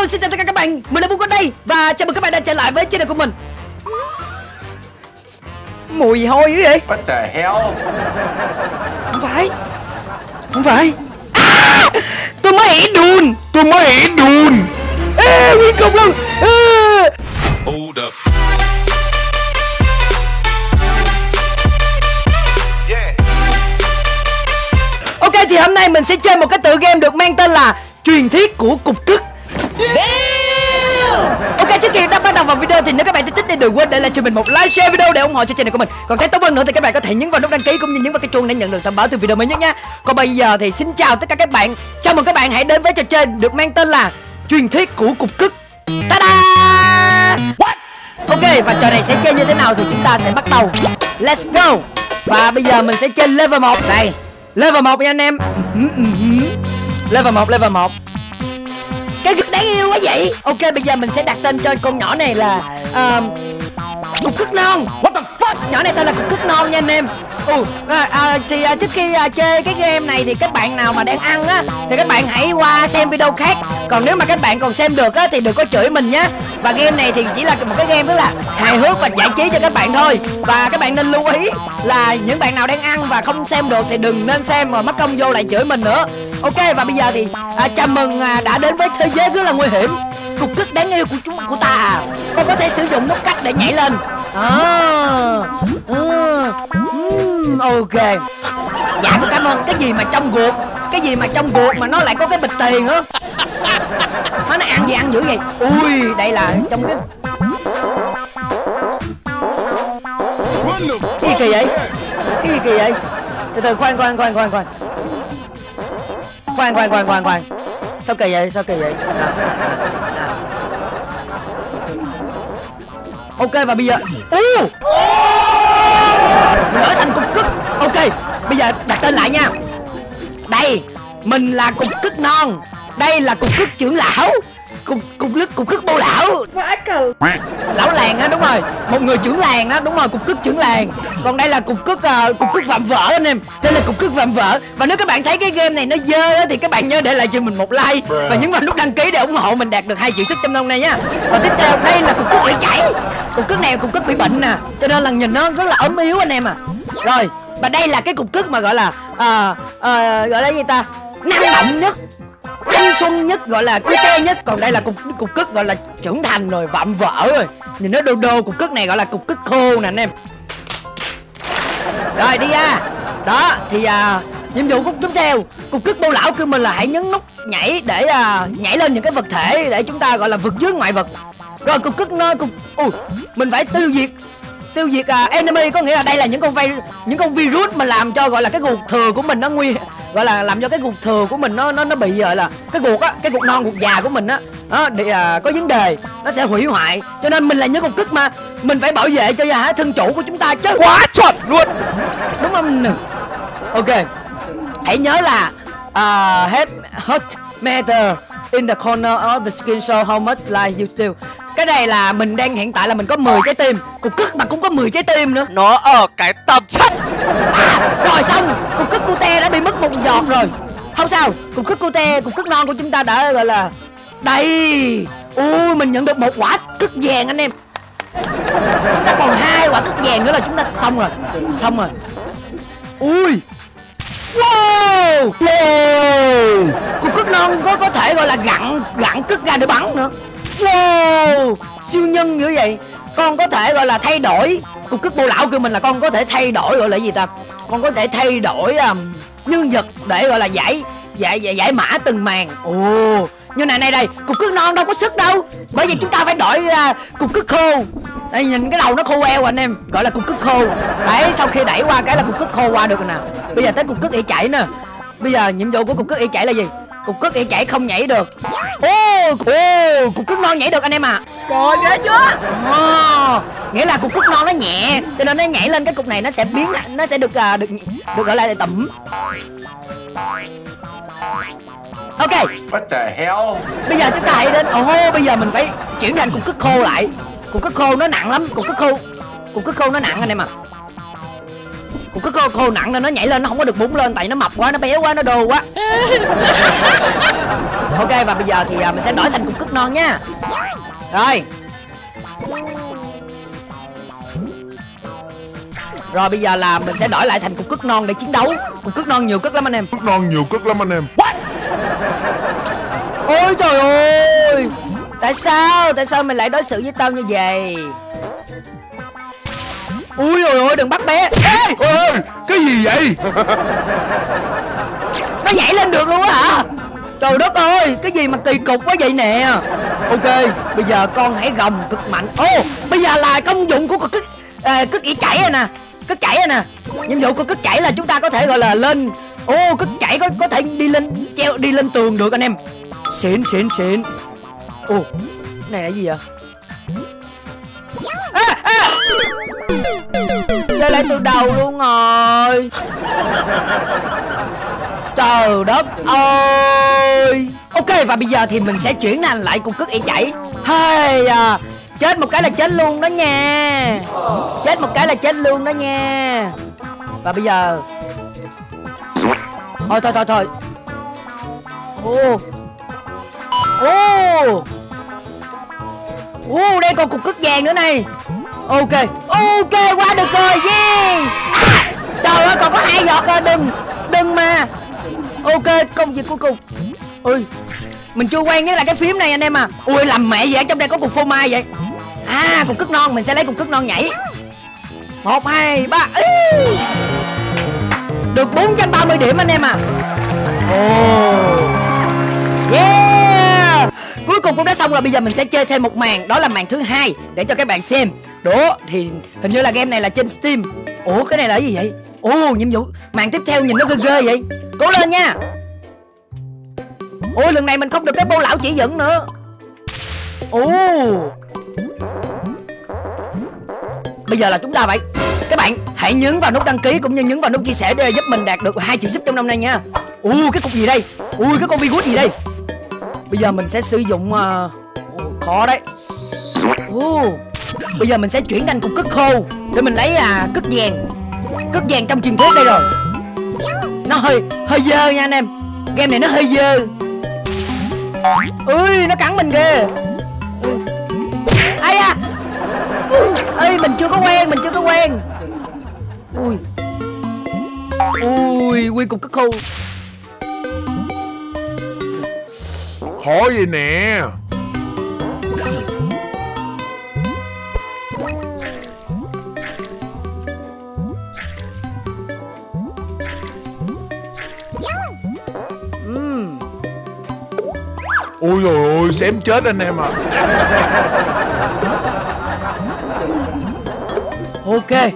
Hello, xin chào tất cả các bạn, mình là Bún Quân đây. Và chào mừng các bạn đã trở lại với channel của mình. Mùi hôi dữ vậy? What the hell? Không phải à, Tôi mới đùn à, nguyên cục luôn à. Ok, thì hôm nay mình sẽ chơi một cái tựa game được mang tên là Truyền thuyết của cục tức. Ok, trước khi đã bắt đầu vào video thì nếu các bạn thích thì đừng quên để lại cho mình một like, share video để ủng hộ cho channel của mình. Còn thấy tốt hơn nữa thì các bạn có thể nhấn vào nút đăng ký cũng như nhấn vào cái chuông để nhận được thông báo từ video mới nhất nha. Còn bây giờ thì xin chào tất cả các bạn, chào mừng các bạn hãy đến với trò chơi được mang tên là Truyền thuyết của cục cức. Ta-da! Ok, và trò này sẽ chơi như thế nào thì chúng ta sẽ bắt đầu. Let's go. Và bây giờ mình sẽ chơi level 1 này. Level 1 nha anh em. Level 1. Cái cực đáng yêu quá vậy. Ok, bây giờ mình sẽ đặt tên cho con nhỏ này là cục cức non. What the fuck? Nhỏ này tên là cục cức non nha anh em. Trước khi chơi cái game này thì các bạn nào mà đang ăn á thì các bạn hãy qua xem video khác. Còn nếu mà các bạn còn xem được á thì đừng có chửi mình nhá. Và game này thì chỉ là một cái game rất là hài hước và giải trí cho các bạn thôi. Và các bạn nên lưu ý là những bạn nào đang ăn và không xem được thì đừng nên xem rồi mất công vô lại chửi mình nữa. Ok, và bây giờ thì chào mừng đã đến với thế giới rất là nguy hiểm, cục cức đáng yêu của ta à. Con có thể sử dụng nút cách để nhảy lên. Ok. Dạ con cảm ơn. Cái gì mà trong ruột mà nó lại có cái bịch tiền nữa. Nó ăn gì ăn dữ vậy. Ui, đây là trong cái Cái gì kỳ vậy. Từ từ khoan. Sao kỳ vậy. Ok, và bây giờ mình nói thành cục cức. Ok, bây giờ đặt tên lại nha. Đây, mình là cục cức non. Đây là cục cức trưởng lão. Cục cức bô lão. Lão làng á, đúng rồi. Một người trưởng làng đó, đúng rồi, cục cức trưởng làng. Còn đây là cục cức vạm vỡ anh em. Đây là cục cức vạm vỡ. Và nếu các bạn thấy cái game này nó dơ á, thì các bạn nhớ để lại cho mình một like và nhấn vào nút đăng ký để ủng hộ mình đạt được 2 triệu sub trong năm nay nha. Và tiếp theo đây là cục cức bị chảy. Cục cức này cục cức bị bệnh nè, cho nên là nhìn nó rất là ốm yếu anh em à. Rồi, và đây là cái cục cức mà gọi là gọi là gì ta, năng động nhất, thanh xuân nhất, gọi là cute nhất. Còn đây là cục cức gọi là trưởng thành rồi, vạm vỡ rồi, nhìn nó đô đô. Cục cức này gọi là cục cức khô nè anh em. Rồi đi ra đó thì nhiệm vụ của chúng theo cục cức bô lão kêu mình là hãy nhấn nút nhảy để nhảy lên những cái vật thể để chúng ta gọi là vượt chướng ngoại vật. Rồi cục cức nó mình phải tiêu diệt enemy, có nghĩa là đây là những con virus mà làm cho gọi là cái ruột thừa của mình nó gọi là làm cho cái ruột thừa của mình nó bị gọi là cái ruột non ruột già của mình á có vấn đề, nó sẽ hủy hoại. Cho nên mình là những cục cức mà mình phải bảo vệ cho thân chủ của chúng ta chứ. Quá chuẩn luôn, đúng không? Ok, hãy nhớ là hot matter in the corner of the screen show how much like you still. Cái này là mình đang hiện tại là mình có 10 trái tim. Cục cức mà cũng có 10 trái tim nữa. Nó ở cái tầm chất rồi xong, cục cức cute đã bị mất một giọt rồi. Không sao, cục cức cute, cục cức non của chúng ta đã gọi là đây. Ui, mình nhận được một quả cức vàng anh em. Chúng ta còn 2 quả cức vàng nữa là chúng ta xong rồi. Ui. Wow, wow. Cục cức non có thể gọi là gặn cức ra để bắn nữa. Wow, siêu nhân như vậy. Con có thể gọi là thay đổi. Cục cức bô lão kêu mình là con có thể thay đổi gọi là gì ta? Con có thể thay đổi nhân vật để gọi là giải mã từng màn. Ồ, như này đây, cục cức non đâu có sức đâu. Bởi vì chúng ta phải đổi ra cục cức khô. Đây nhìn cái đầu nó khô eo anh em, gọi là cục cức khô. Đấy, sau khi đẩy qua cái là cục cức khô qua được rồi nè. Bây giờ tới cục cức ỉ chảy nè. Bây giờ nhiệm vụ của cục cức ỉ chảy là gì? Cục cức ỉ chảy không nhảy được. Ô, cục cức non nhảy được anh em à. Trời ghê chưa. Nghĩa là cục cức non nó nhẹ, cho nên nó nhảy lên cái cục này nó sẽ biến, nó sẽ được gọi là tẩm. Ok. What the hell? Bây giờ chúng ta hãy đến. Bây giờ mình phải chuyển thành cục cức khô lại. Cục cức khô nó nặng lắm. Cục cức khô nó nặng anh em à. Còn cái cô nặng nên nó nhảy lên nó không có được búng lên, tại nó mập quá, nó béo quá, nó đô quá. Ok, và bây giờ thì mình sẽ đổi thành cục cức non nha. Rồi. Rồi bây giờ là mình sẽ đổi lại thành cục cức non để chiến đấu. Cục cức non nhiều cức lắm anh em. Cục non nhiều cức lắm anh em. What? Ôi trời ơi. Tại sao mình lại đối xử với tao như vậy? Ui ôi ôi, đừng bắt bé. Ê! Ôi, cái gì vậy? Nó nhảy lên được luôn á hả? Trời đất ơi, cái gì mà kỳ cục quá vậy nè. Ok, bây giờ con hãy gồng cực mạnh. Ô, bây giờ là công dụng của cực cức chảy rồi nè. Cức chảy rồi nè. Nhiệm vụ của cức chảy là chúng ta có thể gọi là lên. Ô, cức chảy có thể đi lên treo, đi lên tường được anh em. Xịn xịn xịn. Ô, cái này là gì vậy? Chơi lại từ đầu luôn rồi. Trời đất ơi. Ok, và bây giờ thì mình sẽ chuyển thành lại cục cức ỉ chảy. Hay à, chết một cái là chết luôn đó nha. Chết một cái là chết luôn đó nha. Và bây giờ thôi thôi thôi thôi. Ô ô ô, đây còn cục cức vàng nữa này. Ok, ok, qua được rồi, yeah. À, trời ơi, còn có 2 giọt rồi, đừng mà. Ok, công việc cuối cùng. Ui, mình chưa quen với lại cái phím này anh em à. Ui, làm mẹ gì ở trong đây có cục phô mai vậy. À, cục cức non, mình sẽ lấy cục cức non nhảy. 1, 2, 3. Được 430 điểm anh em à. Oh. Yeah. Cuối cùng cũng đã xong rồi, bây giờ mình sẽ chơi thêm một màn, đó là màn thứ 2 để cho các bạn xem. Đó, thì hình như là game này là trên Steam. Ủa, cái này là gì vậy? Ồ, nhiệm vụ màn tiếp theo nhìn nó ghê ghê vậy. Cố lên nha. Ôi, lần này mình không được cái bô lão chỉ dẫn nữa. Ồ, bây giờ là chúng ta vậy. Các bạn hãy nhấn vào nút đăng ký cũng như nhấn vào nút chia sẻ để giúp mình đạt được 2 triệu sub trong năm nay nha. Ui, cái cục gì đây? Ui, cái con virus gì đây? Bây giờ mình sẽ sử dụng khó đấy. Bây giờ mình sẽ chuyển thành cục cức khô để mình lấy cức vàng. Cức vàng trong truyền thuyết đây rồi. Nó hơi dơ nha anh em. Game này nó hơi dơ. Ui, nó cắn mình kìa. Ai da. Ê, mình chưa có quen, Ui. Ui, quy cục cức khô. Khó vậy nè. Ôi dồi ôi, xém chết anh em ạ. Ok.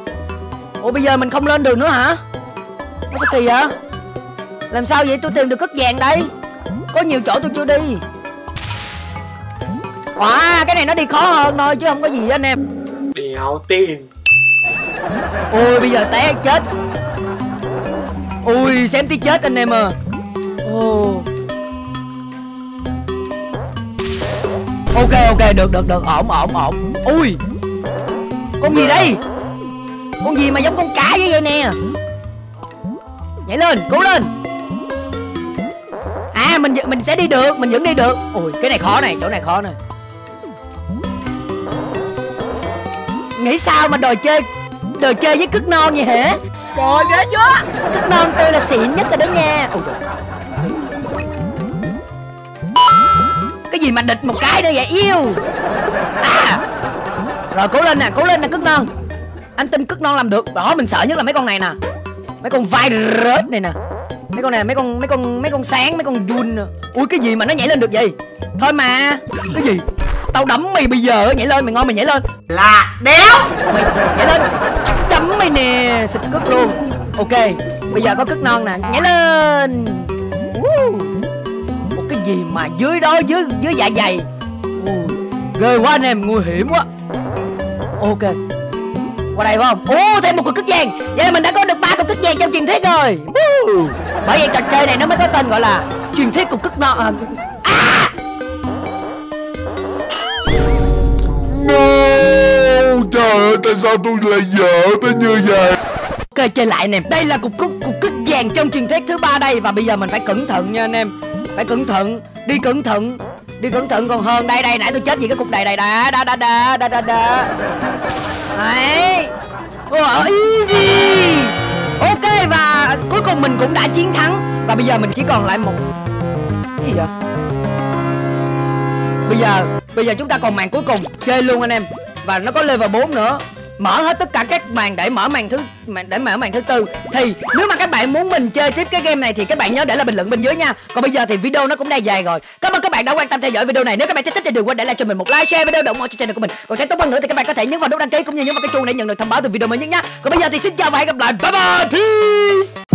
Ủa, bây giờ mình không lên được nữa hả? Nó có kỳ vậy? Làm sao vậy? Tôi tìm được cất vàng đây. Có nhiều chỗ tôi chưa đi. À, cái này nó đi khó hơn thôi chứ không có gì anh em. Đèo tiền. Ôi, bây giờ té chết. Ui, xém tí chết anh em à. Ồ. Ok, ok, được, ổn. Ui, con gì đây? Con gì mà giống con cá vậy nè. Nhảy lên, cố lên. À, mình sẽ đi được, mình vẫn đi được. Ui, cái này khó này, chỗ này khó này. Nghĩ sao mà đồ chơi với cức non vậy hả? Rồi nữa chứ. Cức non tôi là xịn nhất rồi đó nha. Ôi trời. Cái gì mà địch một cái nữa vậy yêu. À, rồi cố lên nè, cức non. Anh tin cức non làm được. Đó, mình sợ nhất là mấy con này nè. Mấy con virus này nè. Mấy con này, mấy con sáng, mấy con jun nè. Ui, cái gì mà nó nhảy lên được vậy? Thôi mà. Cái gì? Tao đấm mày bây giờ. Nhảy lên, mày ngon mày nhảy lên. Là đéo. Mày nhảy lên. Đấm mày nè, xịt cức luôn. Ok, bây giờ có cức non nè. Nhảy lên. Gì mà dưới đó, dưới dạ dày. Ui, ghê quá anh em, nguy hiểm quá. Ok, qua đây phải không? Ô, thêm một cục cức vàng. Vậy là mình đã có được 3 cục cức vàng trong truyền thuyết rồi. Bởi vậy trò chơi này nó mới có tên gọi là truyền thuyết cục cức non. À! No, trời ơi, tại sao tôi lại dở tới như vậy? Ok, chơi lại anh em. Đây là cục kích vàng trong truyền thuyết thứ 3 đây. Và bây giờ mình phải cẩn thận nha anh em. Phải cẩn thận, đi cẩn thận. Đi cẩn thận còn hơn. Đây đây, nãy tôi chết vì cái cục này đây. Đã. Đấy. Oh, easy. Ok, và cuối cùng mình cũng đã chiến thắng. Và bây giờ mình chỉ còn lại một cái gì vậy? Bây giờ chúng ta còn màn cuối cùng. Chơi luôn anh em. Và nó có level 4 nữa. Mở hết tất cả các màn để mở màn thứ tư. Thì nếu mà các bạn muốn mình chơi tiếp cái game này thì các bạn nhớ để lại bình luận bên dưới nha. Còn bây giờ thì video nó cũng đã dài rồi. Cảm ơn các bạn đã quan tâm theo dõi video này. Nếu các bạn thích thì đừng quên để lại cho mình một like, share video, ủng hộ cho channel của mình. Còn thấy tốt hơn nữa thì các bạn có thể nhấn vào nút đăng ký cũng như nhấn vào cái chuông để nhận được thông báo từ video mới nhất nhé. Còn bây giờ thì xin chào và hẹn gặp lại. Bye bye. Peace.